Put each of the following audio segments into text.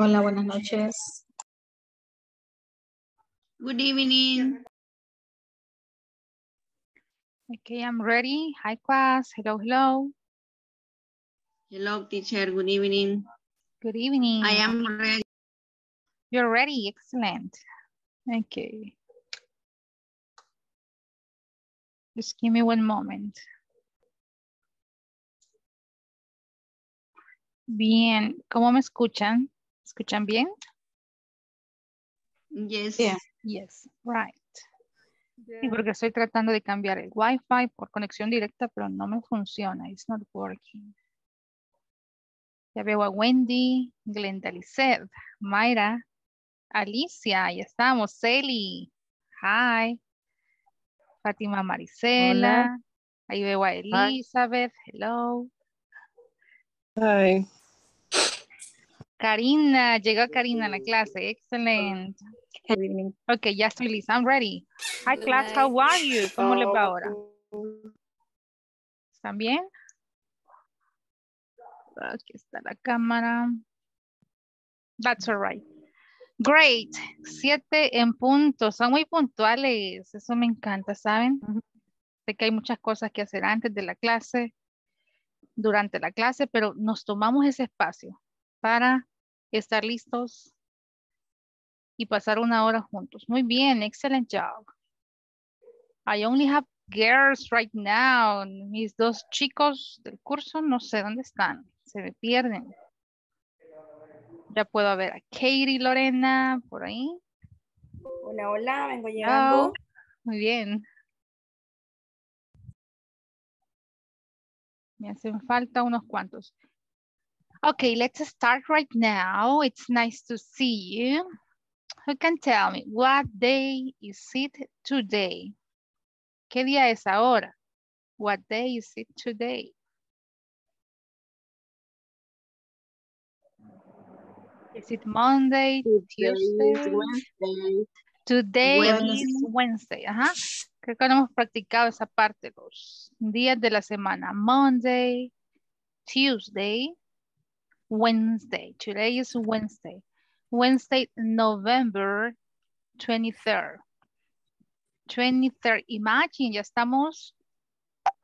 Hola, buenas noches. Good evening. Okay, I'm ready. Hi, class. Hello, hello. Hello, teacher. Good evening. Good evening. I am ready. You're ready. Excellent. Okay. Just give me one moment. Bien. ¿Cómo me escuchan? ¿Escuchan bien? Yes. Yeah. Yes. Right. Yeah. Sí, porque estoy tratando de cambiar el Wi-Fi por conexión directa, pero no me funciona. It's not working. Ya veo a Wendy, Glenda Lizeth, Mayra, Alicia, ya estamos, Celi, hi, Fátima Marisela, hola. Ahí veo a Elizabeth, hi. Hello. Hi. Karina, llegó Karina a la clase, excellent. Ok, ya estoy lista, I'm ready. Hi class, how are you? ¿Cómo les va ahora? ¿Están bien? Aquí está la cámara. That's all right. Great. 7 en punto. Son muy puntuales. Eso me encanta, ¿saben? Sé que hay muchas cosas que hacer antes de la clase, durante la clase, pero nos tomamos ese espacio para estar listos y pasar 1 hora juntos. Muy bien. Excellent job. I only have girls right now. Mis 2 chicos del curso no sé dónde están. Se me pierden. Ya puedo ver a Katie, Lorena, por ahí. Hola, hola, vengo llegando. Oh, muy bien. Me hacen falta unos cuantos. Okay, let's start right now. It's nice to see you. Who can tell me what day is it today? ¿Qué día es ahora? What day is it today? Is it Monday, Tuesday? Wednesday. Today Wednesday. Is Wednesday. Ajá. Creo que no hemos practicado esa parte, los días de la semana. Monday, Tuesday, Wednesday. Today is Wednesday. Wednesday, November 23rd. 23rd. Imagine, ya estamos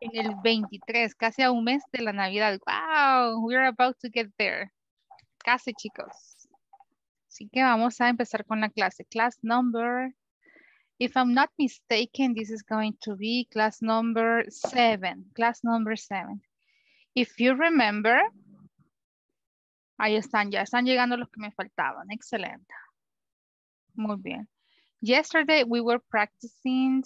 en el 23, casi a un mes de la Navidad. Wow, we're about to get there. Casi, chicos. Así que vamos a empezar con la clase. Class number, if I'm not mistaken, this is going to be class number 7. Class number 7. If you remember, ahí están, ya están llegando los que me faltaban. Excelente. Muy bien. Yesterday we were practicing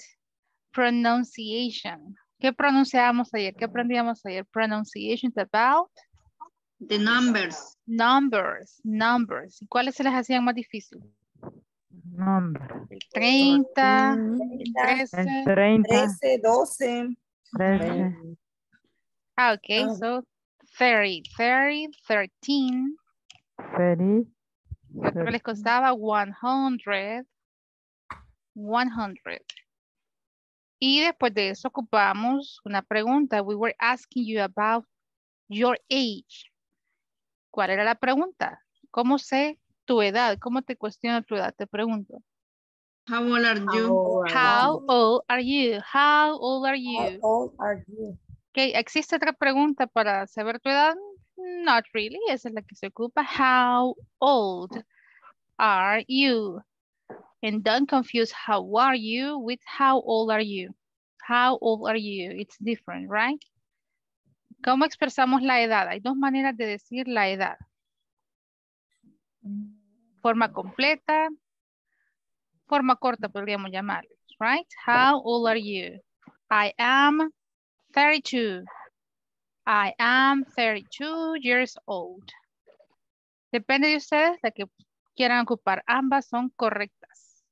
pronunciation. ¿Qué pronunciamos ayer? ¿Qué aprendíamos ayer? Pronunciation about? The numbers. Numbers, numbers. ¿Y cuáles se les hacían más difícil? Number. El 30, el 13. El 30. 13, 12. 13. Ah, okay, oh. So 30, 30, 13. 30. Otro les costaba 100. 100. Y después de eso ocupamos una pregunta. We were asking you about your age. ¿Cuál era la pregunta? ¿Cómo sé tu edad? ¿Cómo te cuestiono tu edad? Te pregunto. How old are you? How old are you? How old are you? How old are you? Okay. ¿Existe otra pregunta para saber tu edad? Not really. Esa es la que se ocupa. How old are you? And don't confuse how are you with how old are you. How old are you? It's different, right? ¿Cómo expresamos la edad? Hay 2 maneras de decir la edad. Forma completa, forma corta podríamos llamarlo, right? How old are you? I am 32. I am 32 years old. Depende de ustedes, la que quieran ocupar. Ambas son correctas.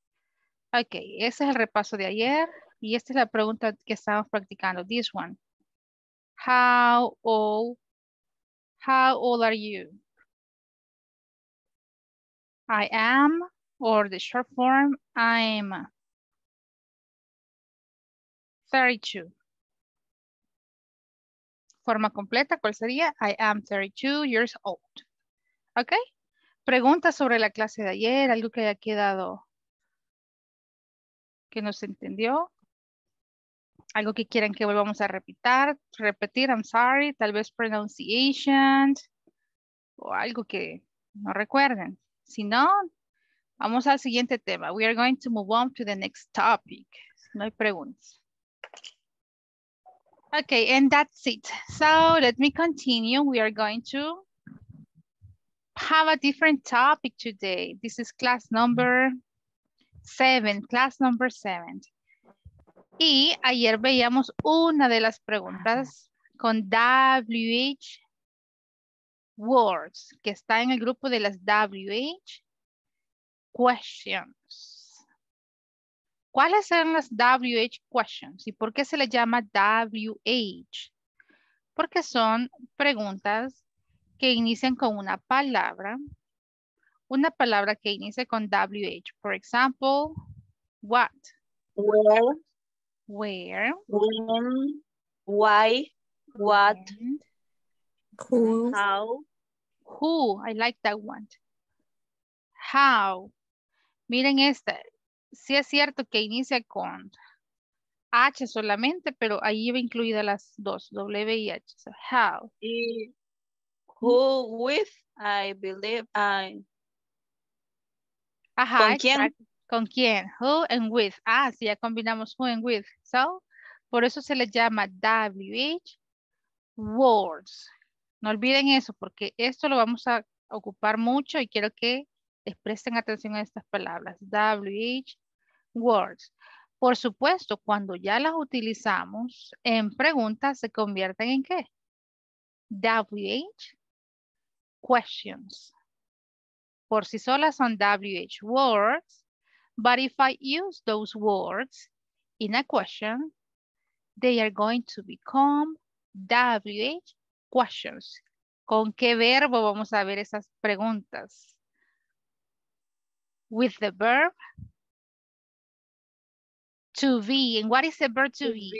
Ok, ese es el repaso de ayer y esta es la pregunta que estábamos practicando. This one. How old are you? I am, or the short form, I'm 32. Forma completa, ¿cuál sería? I am 32 years old. Okay? Preguntas sobre la clase de ayer, algo que haya quedado que no se entendió. Algo que quieran que volvamos a repetir, I'm sorry, tal vez pronunciation o algo que no recuerden. Si no, vamos al siguiente tema. We are going to move on to the next topic. No hay preguntas. Okay, and that's it. So let me continue. We are going to have a different topic today. This is class number 7. Y ayer veíamos una de las preguntas con WH words, que está en el grupo de las WH questions. ¿Cuáles eran las WH questions? ¿Y por qué se les llama WH? Porque son preguntas que inician con una palabra que inicia con WH. Por ejemplo, what? Where, when, why, what, and, who, how, who. I like that one. How. Miren esta. Sí es cierto que inicia con H solamente, pero ahí va incluida las dos, W y H. So, how. Y who with, I believe, I. Ajá, ¿con quién? Exacto. ¿Con quién? Who and with. Ah, sí, ya combinamos who and with. So, por eso se les llama WH words. No olviden eso, porque esto lo vamos a ocupar mucho y quiero que les presten atención a estas palabras. WH words. Por supuesto, cuando ya las utilizamos en preguntas, se convierten en ¿qué? WH questions. Por sí solas son WH words. But if I use those words in a question, they are going to become WH questions. ¿Con qué verbo vamos a ver esas preguntas? With the verb to be. And what is the verb to be?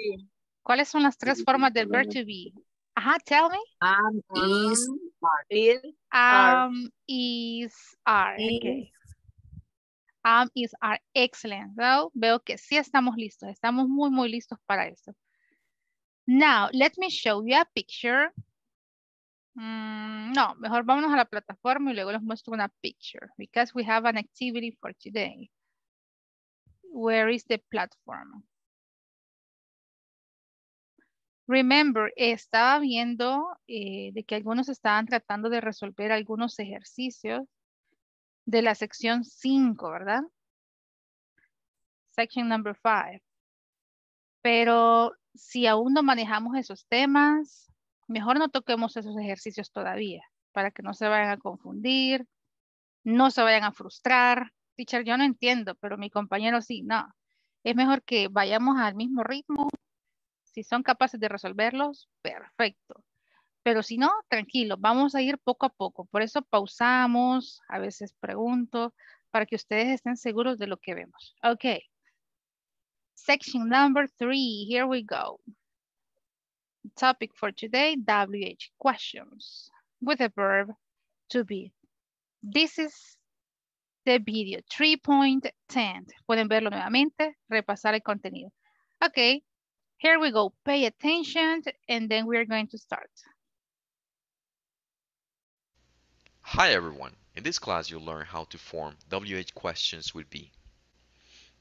¿Cuáles son las tres formas del verb to be? Ajá, tell me. Is, are. Okay. Is, are, excellent. So, veo que sí estamos listos. Estamos muy, muy listos para esto. Now, let me show you a picture. No, mejor vámonos a la plataforma y luego les muestro una picture. Because we have an activity for today. Where is the platform? Remember, estaba viendo de que algunos estaban tratando de resolver algunos ejercicios de la sección 5, ¿verdad? Section number 5. Pero si aún no manejamos esos temas, mejor no toquemos esos ejercicios todavía, para que no se vayan a confundir, no se vayan a frustrar. Teacher, yo no entiendo, pero mi compañero sí, no. Es mejor que vayamos al mismo ritmo. Si son capaces de resolverlos, perfecto. Pero si no, tranquilo, vamos a ir poco a poco. Por eso pausamos, a veces pregunto, para que ustedes estén seguros de lo que vemos. Okay. Section number 3, here we go. Topic for today, WH questions with the verb to be. This is the video, 3.10. Pueden verlo nuevamente, repasar el contenido. Okay, here we go. Pay attention and then we're going to start. Hi everyone, in this class you'll learn how to form WH questions with be.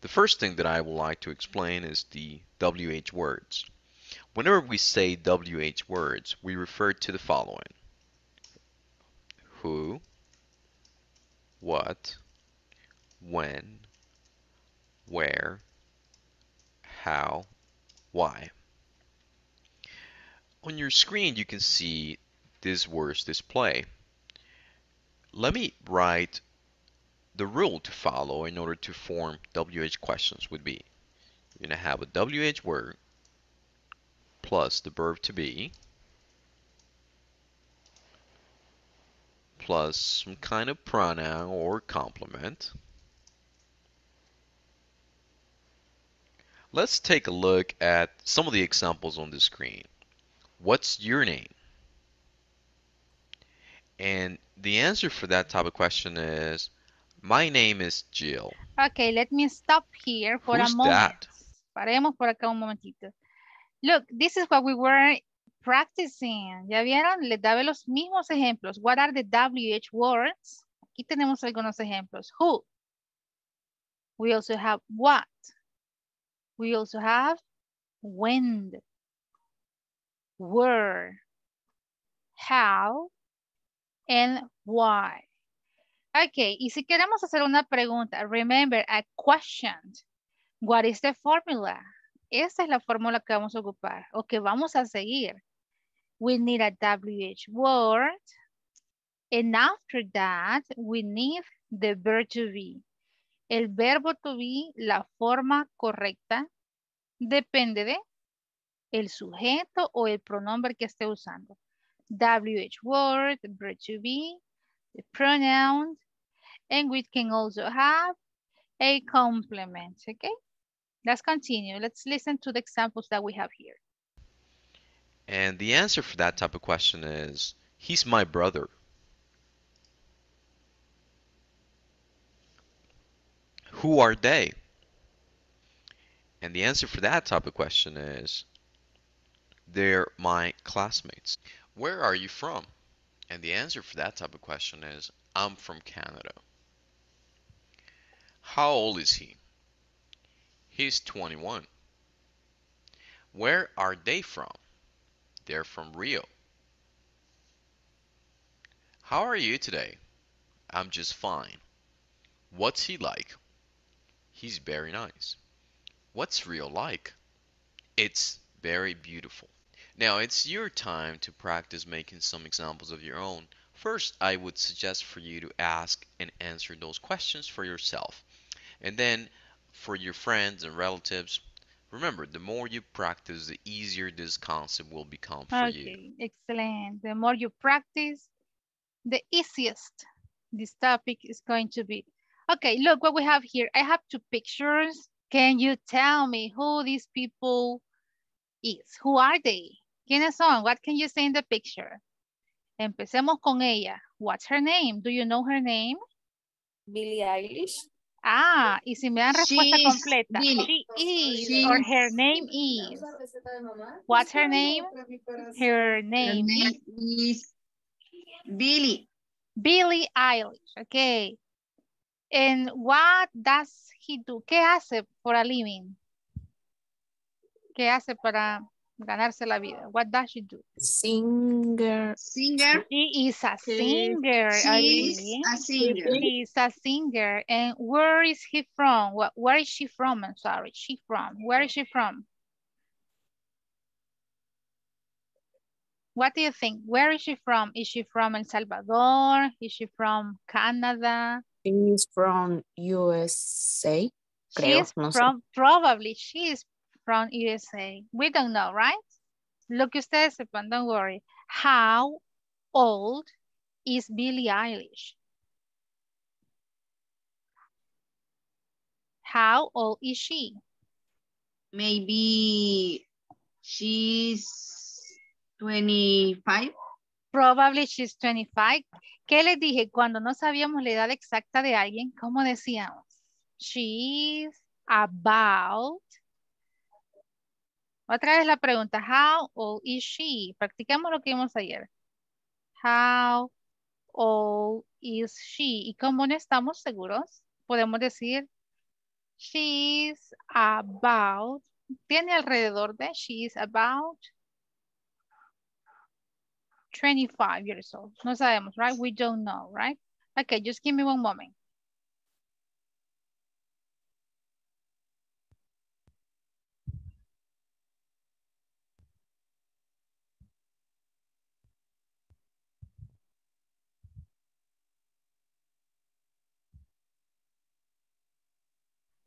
The first thing that I would like to explain is the WH words. Whenever we say WH words, we refer to the following. Who, what, when, where, how, why. On your screen you can see these words display. Let me write the rule to follow in order to form WH questions with be. You're going to have a WH word plus the verb to be plus some kind of pronoun or complement. Let's take a look at some of the examples on the screen. What's your name? And the answer for that type of question is, my name is Jill. Okay, let me stop here for a moment. Paremos por acá un momentito. Look, this is what we were practicing. ¿Ya vieron? Les daba los mismos ejemplos. What are the WH words? Aquí tenemos algunos ejemplos. Who. We also have what. We also have when, where, how, and why. Okay, y si queremos hacer una pregunta, remember, a question. What is the formula? Esta es la fórmula que vamos a ocupar o que vamos a seguir. We need a WH word. And after that, we need the verb to be. El verbo to be, la forma correcta, depende de el sujeto o el pronombre que esté usando. WH word, verb to be, the pronoun, and we can also have a complement, okay? Let's continue. Let's listen to the examples that we have here. And the answer for that type of question is, he's my brother. Who are they? And the answer for that type of question is, they're my classmates. Where are you from? And the answer for that type of question is, I'm from Canada. How old is he? He's 21. Where are they from? They're from Rio. How are you today? I'm just fine. What's he like? He's very nice. What's Rio like? It's very beautiful. Now it's your time to practice making some examples of your own. First, I would suggest for you to ask and answer those questions for yourself. And then for your friends and relatives, remember, the more you practice, the easier this concept will become for you. Excellent. The more you practice, the easiest this topic is going to be. Okay, look what we have here. I have two pictures. Can you tell me who these people is? Who are they? ¿Quiénes son? What can you say in the picture? Empecemos con ella. What's her name? Do you know her name? Billie Eilish. Ah, y si me dan respuesta completa. She is, or her name is. What's her name? Her name is Billie. Billie Eilish, okay. And what does he do? ¿Qué hace for a living? ¿Qué hace para ganarse la vida? What does she do? Singer. She is a singer. She is a singer. And where is he from? Where is she from? I'm sorry. She from. Where is she from? What do you think? Where is she from? Is she from El Salvador? Is she from Canada? She is from USA. Probably she is from USA. We don't know, right? Look, you stay, don't worry. How old is Billie Eilish? How old is she? Maybe she's 25. Probably she's 25. ¿Qué les dije? Cuando no sabíamos la edad exacta de alguien, ¿cómo decíamos? She's about. Otra vez la pregunta. How old is she? Practicamos lo que vimos ayer. How old is she? Y como no estamos seguros, podemos decir she's about. Tiene alrededor de. She's about 25 years old. No sabemos, right? We don't know, right? Okay, just give me one moment.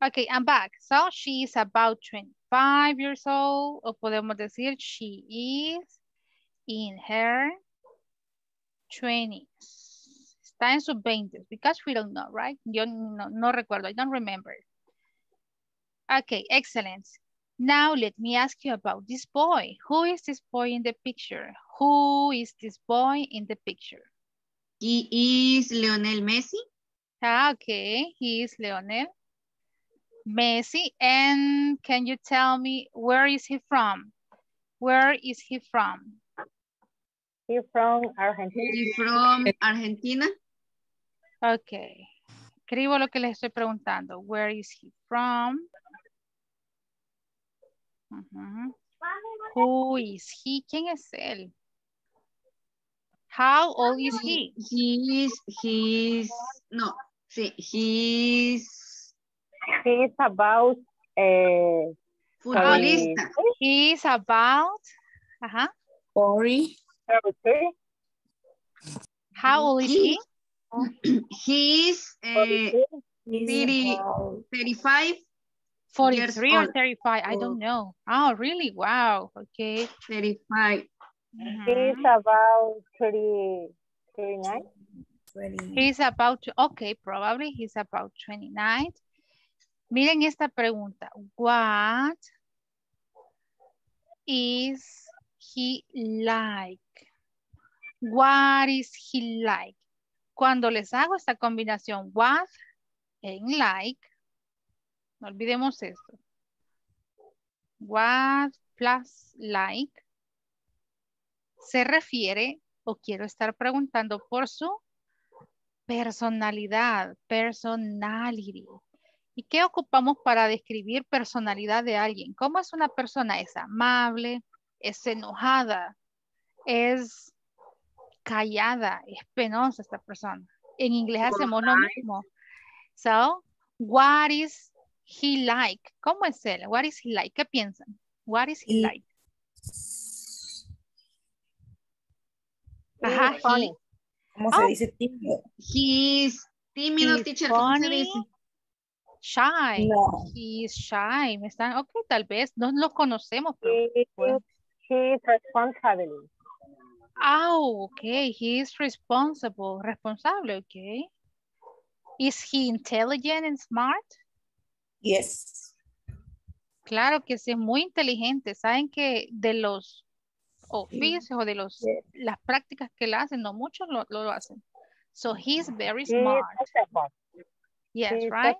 Okay, I'm back. So she is about 25 years old. O podemos decir she is in her 20s. Está en sus 20s because we don't know, right? Yo no recuerdo. I don't remember. Okay, excellent. Now let me ask you about this boy. Who is this boy in the picture? He is Lionel Messi. Ah, okay. He is Lionel Messi. And can you tell me where is he from? Where is he from? He's from Argentina. He's from Argentina. Okay. Escribo lo que les estoy preguntando. Where is he from? Uh-huh. Who is he? ¿Quién es él? How old is he? He is about futbolista. He is about 40. How old is he? He is 35. 43 or 35, I don't know. Oh, really? Wow. Okay. 35. Mm-hmm. He's about 29. 20. He's about, okay, probably he's about 29. Miren esta pregunta. What is he like? What is he like? Cuando les hago esta combinación, what and like, no olvidemos esto. What plus like se refiere, o quiero estar preguntando por su personalidad, personality. ¿Y qué ocupamos para describir personalidad de alguien? ¿Cómo es una persona? ¿Es amable? ¿Es enojada? ¿Es callada? ¿Es penosa esta persona? En inglés hacemos lo mismo. So, what is he like? ¿Cómo es él? What is he like? ¿Qué piensan? What is he like? Ajá, he. ¿Cómo se dice tímido? He is tímido, teacher. ¿Cómo se dice? Shy. No. He is shy. Me están, ok, tal vez no lo conocemos. Pero he is responsible. Oh, ok. He is responsible. Responsable, ok. Is he intelligent and smart? Yes. Claro que sí, es muy inteligente. Saben que de los oficios o de los las prácticas que la hacen, no muchos lo hacen. So he's very smart. Yes, right?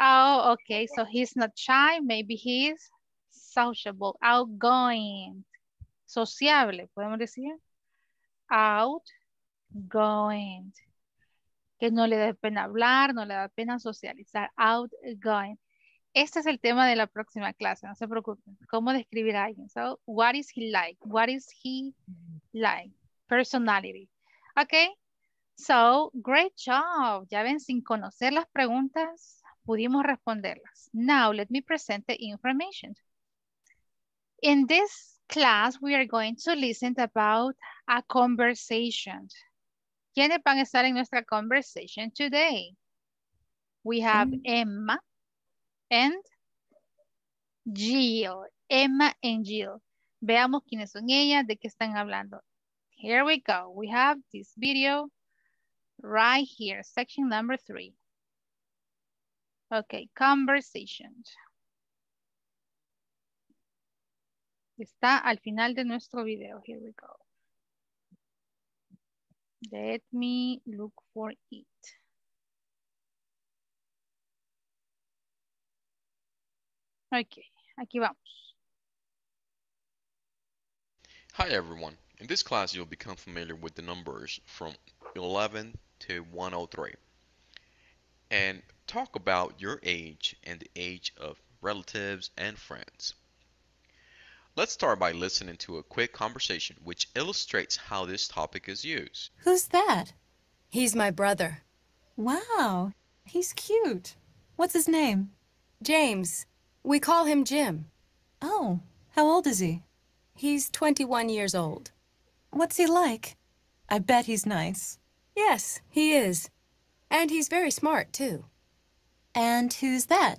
Oh, okay. So he's not shy. Maybe he's sociable, outgoing, sociable, podemos decir. Outgoing. Que no le da pena hablar, no le da pena socializar. Outgoing. Este es el tema de la próxima clase, no se preocupen. ¿Cómo describir a alguien? So, what is he like? What is he like? Personality. Okay. So, great job. Ya ven, sin conocer las preguntas, pudimos responderlas. Now, let me present the information. In this class, we are going to listen about a conversation. ¿Quiénes van a estar en nuestra conversation today? We have Emma and Jill. Emma and Jill. Veamos quiénes son ellas, de qué están hablando. Here we go. We have this video right here, section number 3. Okay, conversations. Está al final de nuestro video. Here we go. Let me look for it. Okay, aquí vamos. Hi everyone. In this class you'll become familiar with the numbers from 11 to 103 and talk about your age and the age of relatives and friends. Let's start by listening to a quick conversation which illustrates how this topic is used. Who's that? He's my brother. Wow, he's cute. What's his name? James. We call him Jim. Oh, how old is he? He's 21 years old. What's he like? I bet he's nice. Yes, he is. And he's very smart, too. And who's that?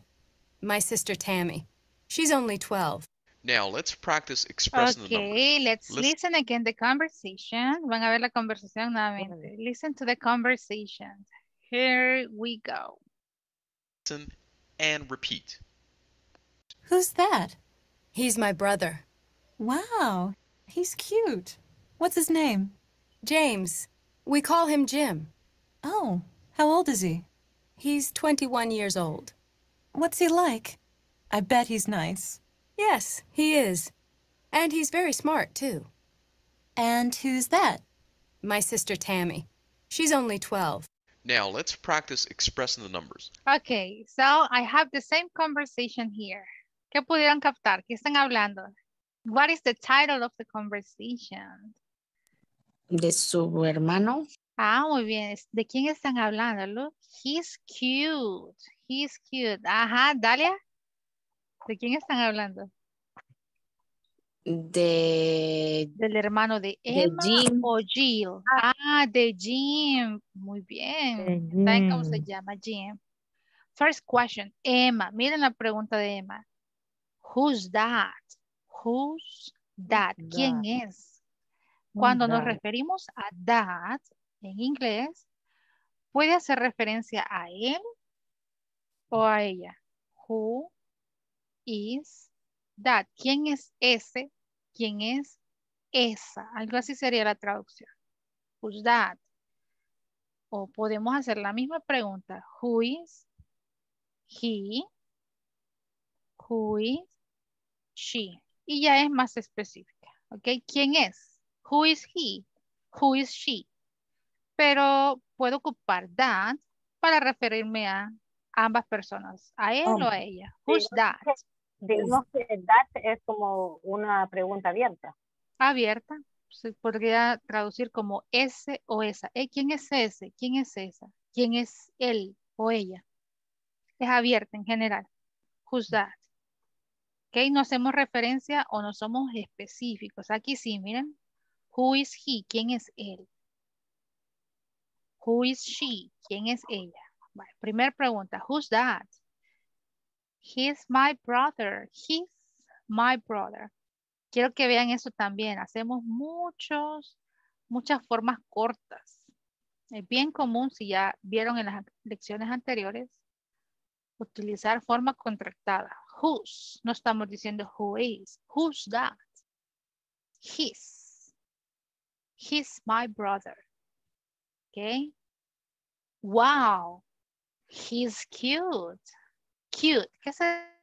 My sister Tammy. She's only 12. Now, let's practice expressing the numbers. Okay, let's listen again the conversation. Van a ver la conversación nuevamente. Listen to the conversation. Here we go. Listen and repeat. Who's that? He's my brother. Wow, he's cute. What's his name? James. We call him Jim. Oh, how old is he? He's 21 years old. What's he like? I bet he's nice. Yes, he is. And he's very smart, too. And who's that? My sister Tammy. She's only 12. Now, let's practice expressing the numbers. Okay, so I have the same conversation here. ¿Qué pudieron captar? ¿Qué están hablando? What is the title of the conversation? De su hermano. Ah, muy bien. ¿De quién están hablando? Look, he's cute. He's cute. Ajá, Dalia. ¿De quién están hablando? Del hermano de Emma o Jill. Ah, de Jim. Muy bien. ¿Saben cómo se llama Jim? First question, Emma. Miren la pregunta de Emma. Who's that? Who's that? ¿Quién es? Cuando nos referimos a that en inglés, puede hacer referencia a él o a ella. Who is that? ¿Quién es ese? ¿Quién es esa? Algo así sería la traducción. Who's that? O podemos hacer la misma pregunta. Who is he? Who is she? Y ya es más específica, ¿ok? ¿Quién es? Who is he? Who is she? Pero puedo ocupar that para referirme a ambas personas, a él o a ella. Who's that? Digamos que that es como una pregunta abierta. Abierta. Se podría traducir como ese o esa. ¿Quién es ese? ¿Quién es esa? ¿Quién es él o ella? Es abierta en general. Who's that? Ok, no hacemos referencia o no somos específicos. Aquí sí, miren. Who is he? ¿Quién es él? Who is she? ¿Quién es ella? Vale, primera pregunta. Who's that? He's my brother. He's my brother. Quiero que vean eso también. Hacemos muchas formas cortas. Es bien común, si ya vieron en las lecciones anteriores, utilizar forma contractada. Whose. No estamos diciendo who is. Who's that? His. He's my brother. Okay. Wow. He's cute. Cute. ¿Qué se